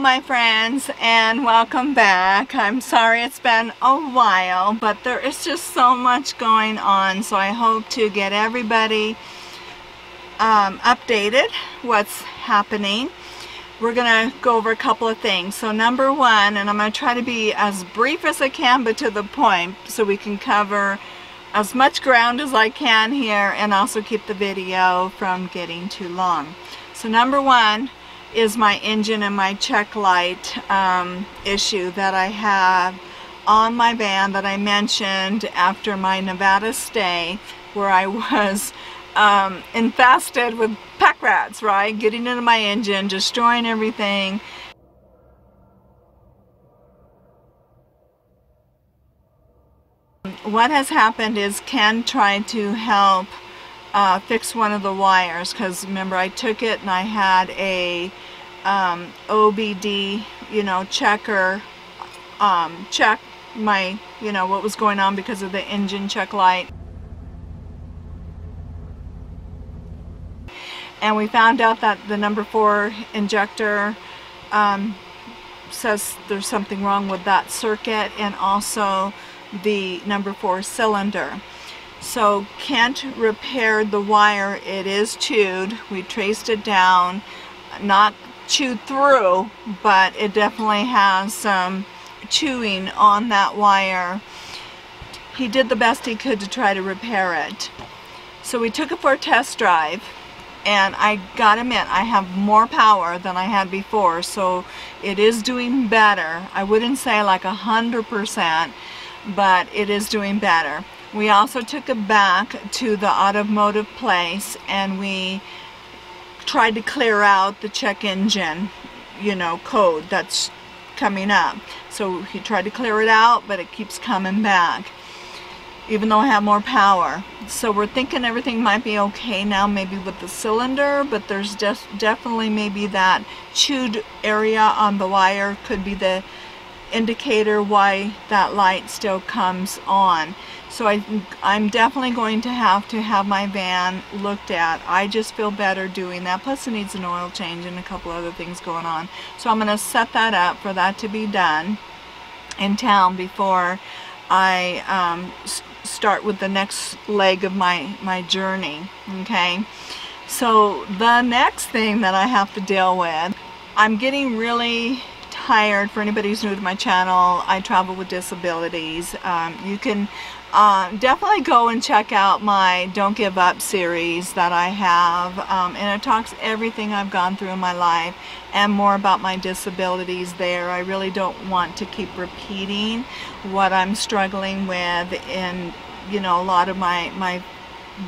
my friends, and welcome back. I'm sorry it's been a while, but there is just so much going on, so I hope to get everybody updated what's happening. We're gonna go over a couple of things. So number one, and I'm gonna try to be as brief as I can but to the point so we can cover as much ground as I can here and also keep the video from getting too long. So number one is my engine and my check light issue that I have on my van that I mentioned after my Nevada stay, where I was infested with pack rats, right? Getting into my engine, destroying everything. What has happened is Ken tried to help fix one of the wires, because remember I took it and I had a OBD, you know, checker, check my, you know, what was going on because of the engine check light. And we found out that the number 4 injector says there's something wrong with that circuit, and also the number 4 cylinder. So Kent repaired the wire. It is chewed. We traced it down, not chewed through, but it definitely has some chewing on that wire. He did the best he could to try to repair it. So we took it for a test drive, and I gotta admit, I have more power than I had before, so it is doing better. I wouldn't say like 100%, but it is doing better. We also took it back to the automotive place, and we tried to clear out the check engine, you know, code that's coming up. So he tried to clear it out, but it keeps coming back, even though I have more power. So we're thinking everything might be okay now, maybe with the cylinder, but there's definitely maybe that chewed area on the wire could be the indicator why that light still comes on. So I'm definitely going to have my van looked at. I just feel better doing that. Plus it needs an oil change and a couple other things going on. So I'm going to set that up for that to be done in town before I start with the next leg of my journey. Okay, so the next thing that I have to deal with, I'm getting really tired. For anybody who's new to my channel, I travel with disabilities. You can definitely go and check out my Don't Give Up series that I have, and it talks everything I've gone through in my life and more about my disabilities there. I really don't want to keep repeating what I'm struggling with in, you know, a lot of my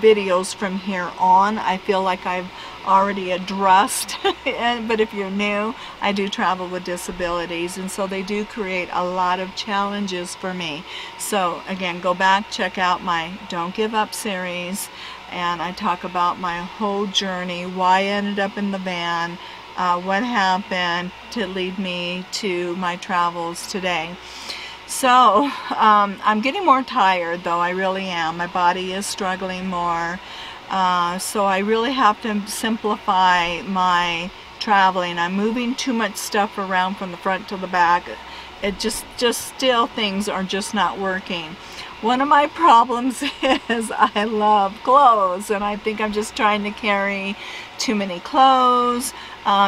videos from here on. I feel like I've already addressed it, but if you're new, I do travel with disabilities, and so they do create a lot of challenges for me. So again, go back, check out my Don't Give Up series, and I talk about my whole journey, why I ended up in the van, what happened to lead me to my travels today. So I'm getting more tired, though. I really am. My body is struggling more. So I really have to simplify my traveling. I'm moving too much stuff around from the front to the back. It just still, things are just not working. One of my problems is I love clothes, and I think I'm just trying to carry too many clothes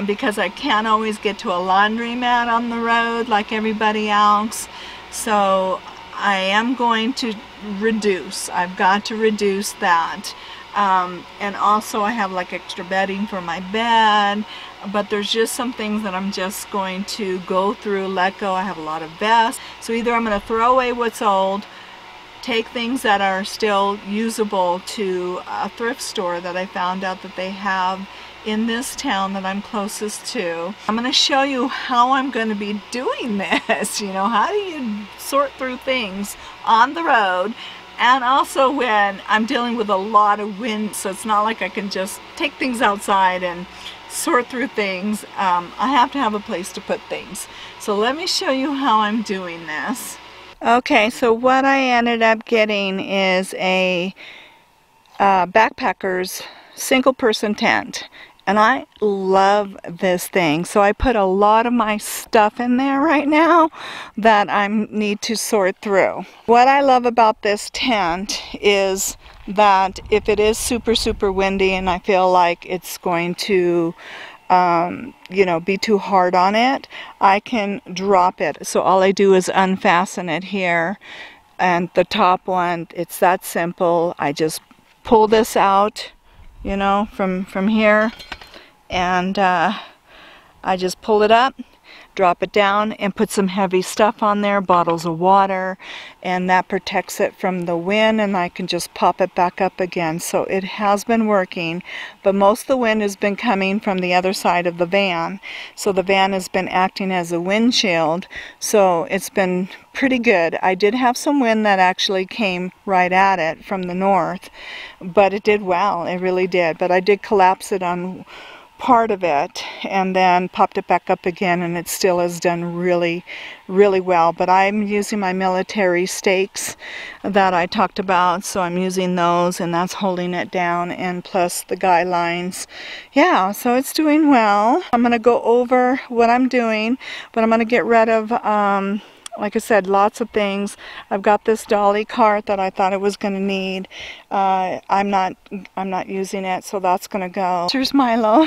because I can't always get to a laundromat on the road like everybody else. So I am going to reduce. I've got to reduce that. And also I have like extra bedding for my bed, but there's just some things that I'm just going to go through, let go. I have a lot of vests. So either I'm going to throw away what's old, take things that are still usable to a thrift store that I found out that they have in this town that I'm closest to. I'm going to show you how I'm going to be doing this. You know, how do you sort through things on the road, and also when I'm dealing with a lot of wind, so it's not like I can just take things outside and sort through things. I have to have a place to put things. So let me show you how I'm doing this. Okay, so what I ended up getting is a backpacker's single person tent, And I love this thing. So I put a lot of my stuff in there right now that I need to sort through. What I love about this tent is that if it is super, super windy and I feel like it's going to you know, be too hard on it, I can drop it. So all I do is unfasten it here, and the top one, it's that simple. I just pull this out, you know, from here, and I just pull it up, drop it down, and put some heavy stuff on there, bottles of water, and that protects it from the wind, and I can just pop it back up again. So it has been working, but most of the wind has been coming from the other side of the van, so the van has been acting as a windshield, so it's been pretty good. I did have some wind that actually came right at it from the north, but it did well, it really did. But I did collapse it on part of it and then popped it back up again, and it still has done really, really well. But I'm using my military stakes that I talked about, so I'm using those, and that's holding it down, and plus the guy lines. Yeah, so it's doing well. I'm gonna go over what I'm doing, but I'm gonna get rid of like I said, lots of things. I've got this dolly cart that I thought I was going to need. I'm not using it, so that's going to go. Here's Milo.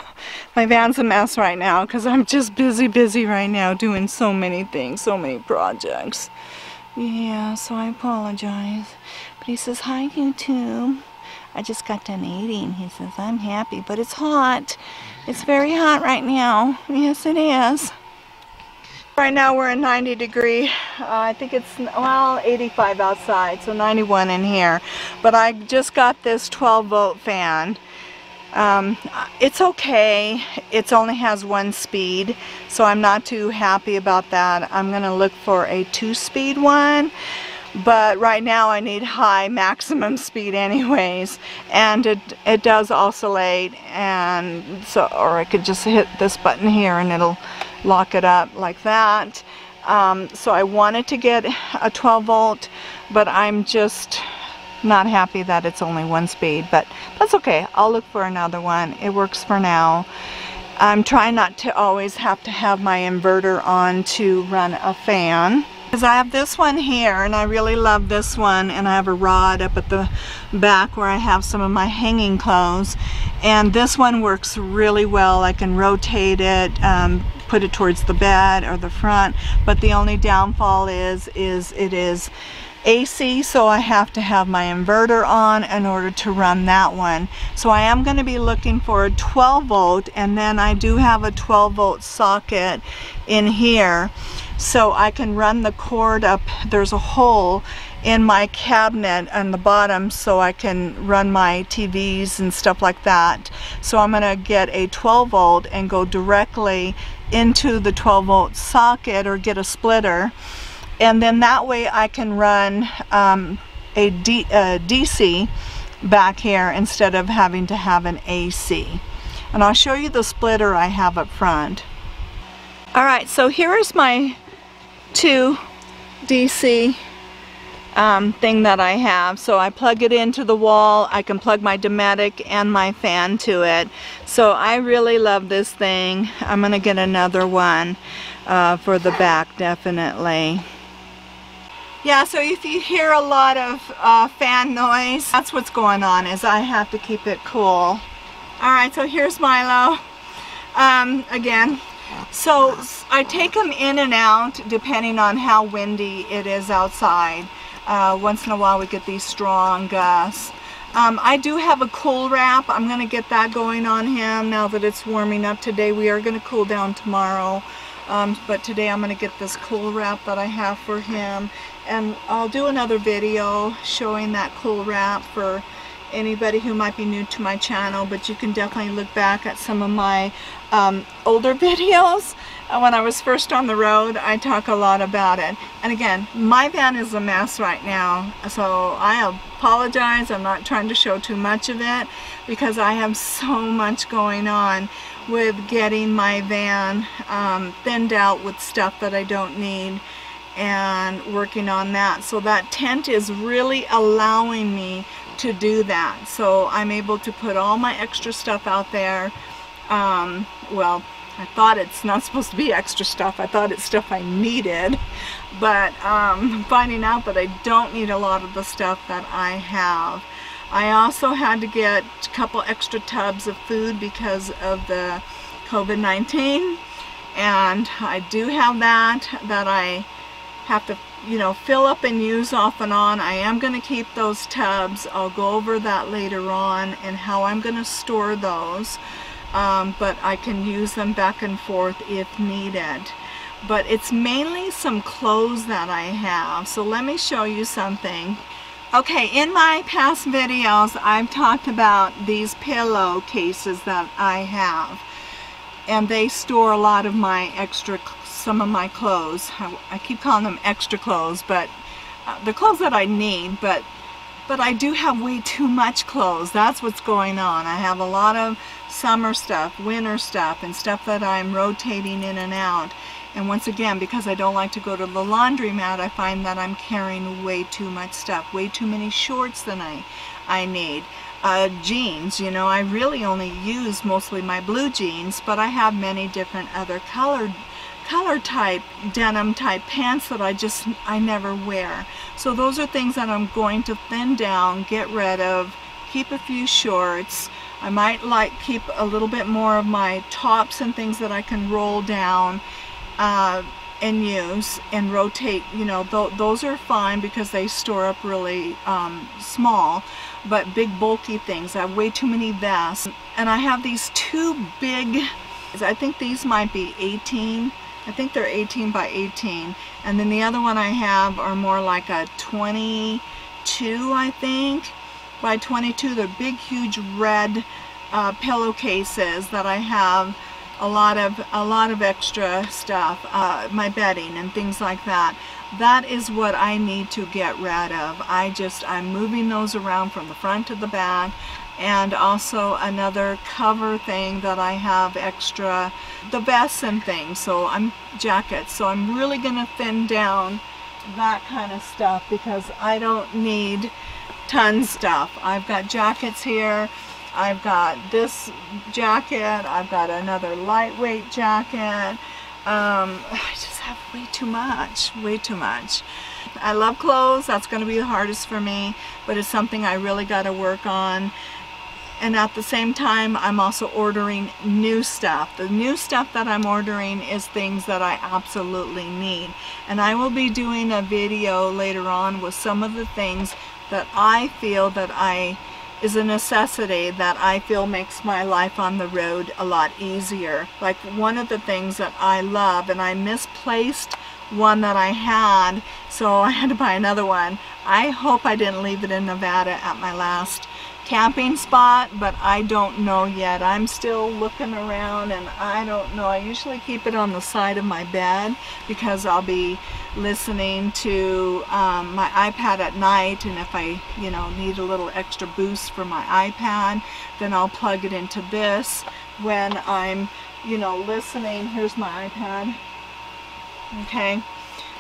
My van's a mess right now because I'm just busy, busy right now doing so many things, so many projects. Yeah, so I apologize. But he says, hi, YouTube. I just got done eating. He says, I'm happy, but it's hot. It's very hot right now. Yes, it is. Right now we're in 90 degree, I think it's, well, 85 outside, so 91 in here. But I just got this 12-volt fan. It's okay, it only has one speed, so I'm not too happy about that. I'm going to look for a 2-speed one, but right now I need high maximum speed anyways. And it does oscillate, and so, or I could just hit this button here and it'll lock it up like that. So I wanted to get a 12-volt, but I'm just not happy that it's only one speed. But that's okay, I'll look for another one. It works for now. I'm trying not to always have to have my inverter on to run a fan, because I have this one here and I really love this one, and I have a rod up at the back where I have some of my hanging clothes, and this one works really well. I can rotate it, put it towards the bed or the front. But the only downfall is it is AC, so I have to have my inverter on in order to run that one. So I am going to be looking for a 12-volt, and then I do have a 12-volt socket in here, so I can run the cord up. There's a hole in my cabinet on the bottom, so I can run my TVs and stuff like that. So I'm gonna get a 12-volt and go directly into the 12-volt socket, or get a splitter, and then that way I can run a DC back here instead of having to have an AC. And I'll show you the splitter I have up front. Alright, so here is my 2 DC thing that I have. So I plug it into the wall. I can plug my Dometic and my fan to it. So I really love this thing. I'm going to get another one for the back, definitely. Yeah, so if you hear a lot of fan noise, that's what's going on, is I have to keep it cool. Alright, so here's Milo again. So I take them in and out depending on how windy it is outside. Once in a while we get these strong gusts. I do have a cool wrap. I'm going to get that going on him now that it's warming up today. We are going to cool down tomorrow. But today I'm going to get this cool wrap that I have for him. And I'll do another video showing that cool wrap for anybody who might be new to my channel, but you can definitely look back at some of my older videos. When I was first on the road, I talk a lot about it. And again, my van is a mess right now, so I apologize. I'm not trying to show too much of it because I have so much going on with getting my van thinned out with stuff that I don't need and working on that. So that tent is really allowing me to do that, so I'm able to put all my extra stuff out there Well, I thought it's not supposed to be extra stuff. I thought it's stuff I needed, but I'm finding out that I don't need a lot of the stuff that I have. I also had to get a couple extra tubs of food because of the COVID-19, and I do have that I have to, you know, fill up and use off and on. I am going to keep those tubs. I'll go over that later on and how I'm going to store those, but I can use them back and forth if needed. But it's mainly some clothes that I have, so let me show you something. Okay, in my past videos I've talked about these pillow cases that I have, and they store a lot of my extra, some of my clothes. I keep calling them extra clothes, but the clothes that I need, but I do have way too much clothes. That's what's going on. I have a lot of summer stuff, winter stuff, and stuff that I'm rotating in and out. And once again, because I don't like to go to the laundromat, I find that I'm carrying way too much stuff, way too many shorts than I need. Jeans, you know, I really only use mostly my blue jeans, but I have many different other color type, denim type pants that I never wear. So those are things that I'm going to thin down, get rid of, keep a few shorts. I might keep a little bit more of my tops and things that I can roll down and use and rotate, you know. Those are fine because they store up really small, but big bulky things, I have way too many vests. And I have these two big, I think these might be 18, I think they're 18 by 18, and then the other one I have are more like a 22, I think, by 22. They're big huge red pillowcases that I have a lot of extra stuff, my bedding and things like that. That is what I need to get rid of. I'm moving those around from the front to the back. And also another cover thing that I have extra, the vests and things, so I'm jackets. So I'm really gonna thin down that kind of stuff because I don't need tons of stuff. I've got jackets here. I've got this jacket, I've got another lightweight jacket. I just have way too much. I love clothes. That's going to be the hardest for me, but it's something I really got to work on. And at the same time, I'm also ordering new stuff. The new stuff that I'm ordering is things that I absolutely need. And I will be doing a video later on with some of the things that I feel that is a necessity, that I feel makes my life on the road a lot easier. Like one of the things that I love, and I misplaced one that I had, so I had to buy another one. I hope I didn't leave it in Nevada at my last camping spot, but I don't know yet. I'm still looking around and I don't know. I usually keep it on the side of my bed because I'll be listening to my iPad at night, and if I, you know, need a little extra boost for my iPad, then I'll plug it into this when I'm, you know, listening. Here's my iPad. Okay,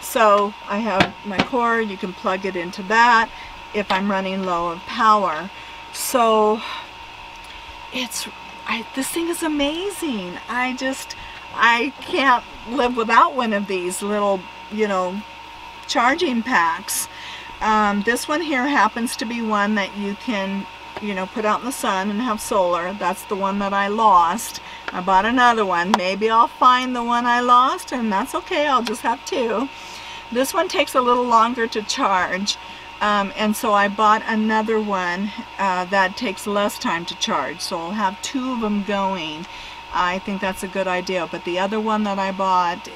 so I have my cord. You can plug it into that if I'm running low of power. So this thing is amazing. I can't live without one of these little, you know, charging packs. This one here happens to be one that you can, you know, put out in the sun and have solar. That's the one that I lost. I bought another one. Maybe I'll find the one I lost, and that's okay. I'll just have two. This one takes a little longer to charge. And so I bought another one that takes less time to charge, so I'll have two of them going. I think that's a good idea, but the other one that I bought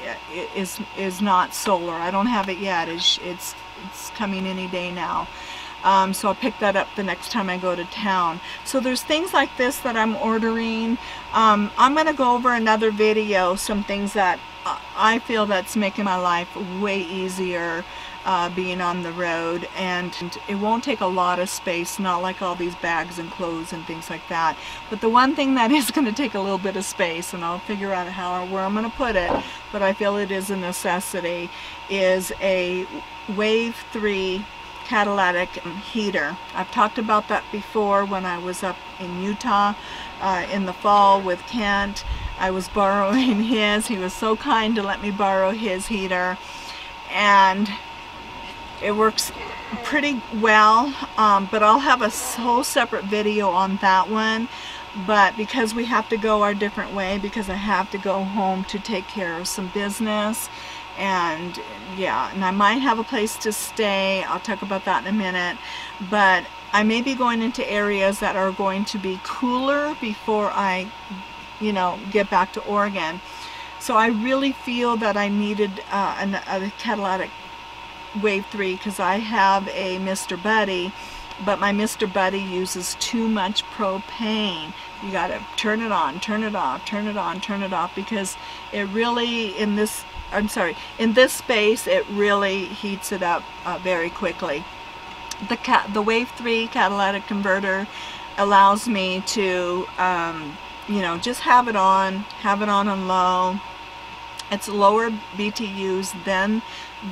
is not solar. I don't have it yet. It's coming any day now. So I'll pick that up the next time I go to town. So there's things like this that I'm ordering. I'm going to go over another video, some things that I feel that's making my life way easier being on the road, and it won't take a lot of space, not like all these bags and clothes and things like that. But the one thing that is going to take a little bit of space, and I'll figure out how or where I'm going to put it, but I feel it is a necessity, is a Wave 3 catalytic heater. I've talked about that before when I was up in Utah in the fall with Kent. I was borrowing his. He was so kind to let me borrow his heater, and it works pretty well, but I'll have a whole separate video on that one. But because we have to go our different way, because I have to go home to take care of some business, and yeah, and I might have a place to stay. I'll talk about that in a minute. But I may be going into areas that are going to be cooler before I, you know, get back to Oregon. So I really feel that I needed a catalytic Wave 3, because I have a Mr. Buddy, but my Mr. Buddy uses too much propane. You got to turn it on, turn it off, turn it on, turn it off, because it really, in this space, it really heats it up very quickly. The Wave 3 catalytic converter allows me to, you know, just have it on low. It's lower BTUs than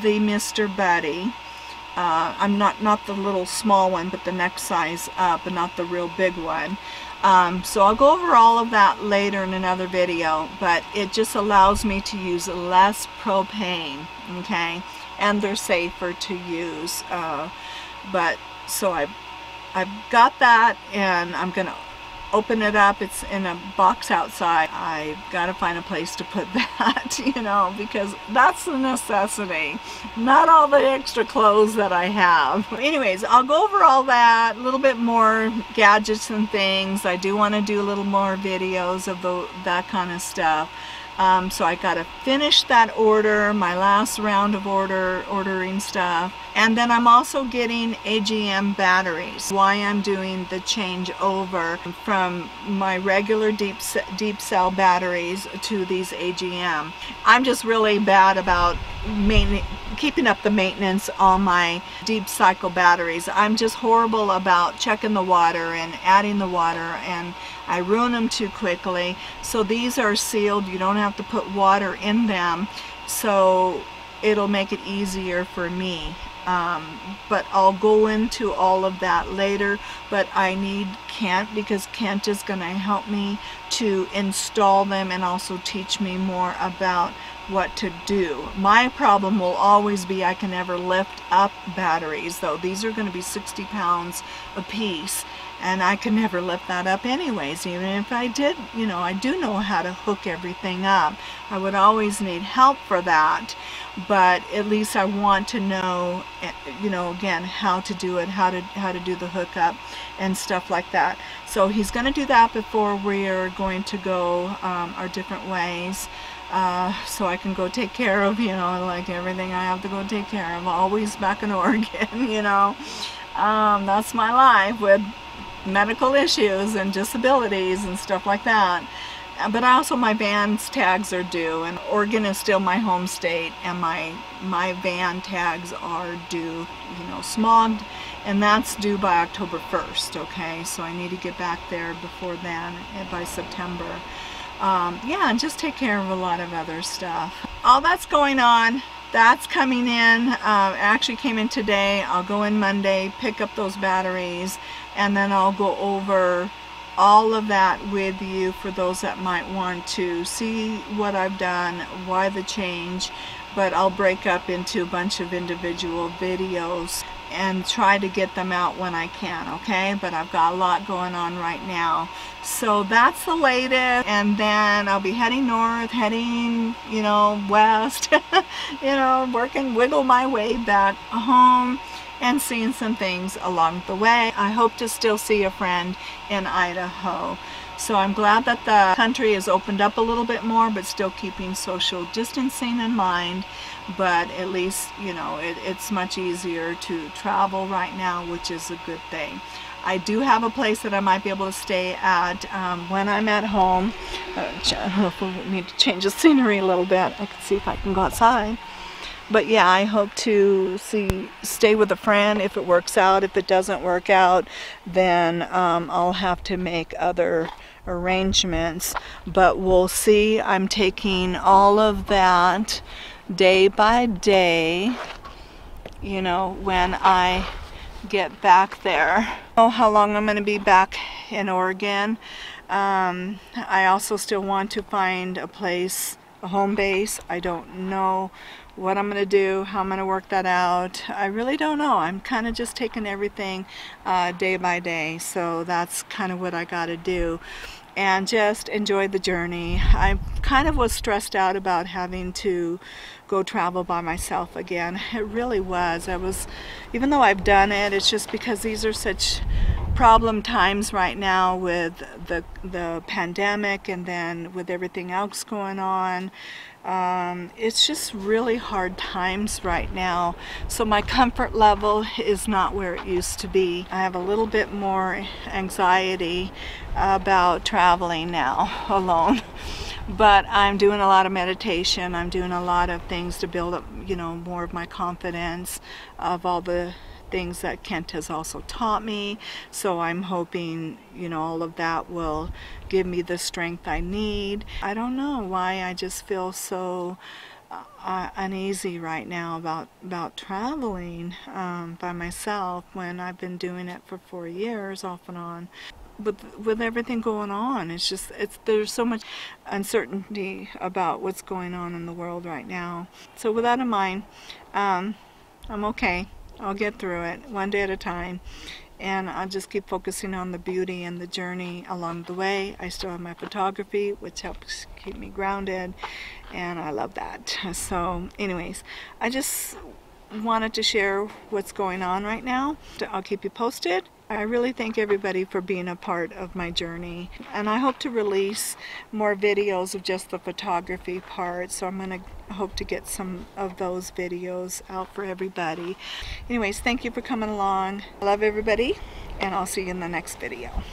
the Mr. Buddy. I'm not the little small one, but the next size up, and not the real big one. So I'll go over all of that later in another video, but it just allows me to use less propane, okay? And they're safer to use. But so I've got that, and I'm gonna open it up. It's in a box outside. I've got to find a place to put that, you know, because that's a necessity, not all the extra clothes that I have. Anyways, I'll go over all that, a little bit more gadgets and things. I do want to do a little more videos of that kind of stuff. So I got to finish that order, my last round of ordering stuff. And then I'm also getting AGM batteries. Why I'm doing the change over from my regular deep cell batteries to these AGM. I'm just really bad about keeping up the maintenance on my deep cycle batteries. I'm just horrible about checking the water and adding the water, and I ruin them too quickly. So these are sealed. You don't have to put water in them, so it'll make it easier for me. But I'll go into all of that later. But I need Kent, because Kent is going to help me to install them and also teach me more about what to do. My problem will always be I can never lift up batteries, though. These are going to be 60 pounds a piece, and I can never lift that up anyways. Even if I did, you know, I do know how to hook everything up. I would always need help for that, but at least I want to know, you know, again, how to do it, how to do the hookup and stuff like that. So he's going to do that before we are going to go our different ways. So I can go take care of, you know, like everything I have to go take care of, always back in Oregon, you know. That's my life with medical issues and disabilities and stuff like that. But also my van's tags are due, and Oregon is still my home state, and my van tags are due, you know, smogged, and that's due by October 1st, okay? So I need to get back there before then, by September. Yeah, and just take care of a lot of other stuff. All that's going on, that's coming in. Actually came in today. I'll go in Monday, pick up those batteries, and then I'll go over all of that with you for those that might want to see what I've done, why the change. But I'll break up into a bunch of individual videos and try to get them out when I can, okay? But I've got a lot going on right now. So that's the latest, and then I'll be heading north, heading, you know, west, you know, wiggle my way back home, and seeing some things along the way. I hope to still see a friend in Idaho. So I'm glad that the country has opened up a little bit more, but still keeping social distancing in mind. But at least, you know, it's much easier to travel right now, which is a good thing. I do have a place that I might be able to stay at when I'm at home. Hopefully we need to change the scenery a little bit. I can see if I can go outside. But yeah, I hope to stay with a friend if it works out. If it doesn't work out, then I'll have to make other arrangements. But we'll see. I'm taking all of that day by day, you know, when I get back there. I don't know how long I'm going to be back in Oregon. I also still want to find a place, a home base. I don't know what I'm going to do, how I'm going to work that out. I really don't know. I'm kind of just taking everything day by day, so that's kind of what I got to do. And just enjoy the journey. I kind of was stressed out about having to go travel by myself again. It really was. I was, even though I've done it, it's just because these are such problem times right now with the pandemic and then with everything else going on. It's just really hard times right now. So my comfort level is not where it used to be. I have a little bit more anxiety about traveling now alone. But I'm doing a lot of meditation. I'm doing a lot of things to build up, you know, more of my confidence of all the things that Kent has also taught me. So I'm hoping, you know, all of that will give me the strength I need. I don't know why I just feel so uneasy right now about traveling by myself when I've been doing it for 4 years off and on. With everything going on, it's just, there's so much uncertainty about what's going on in the world right now. So with that in mind, I'm okay. I'll get through it one day at a time, and I'll just keep focusing on the beauty and the journey along the way. I still have my photography, which helps keep me grounded, and I love that. So anyways, I just wanted to share what's going on right now. I'll keep you posted. I really thank everybody for being a part of my journey, and I hope to release more videos of just the photography part, so I'm going to hope to get some of those videos out for everybody. Anyways, thank you for coming along. I love everybody, and I'll see you in the next video.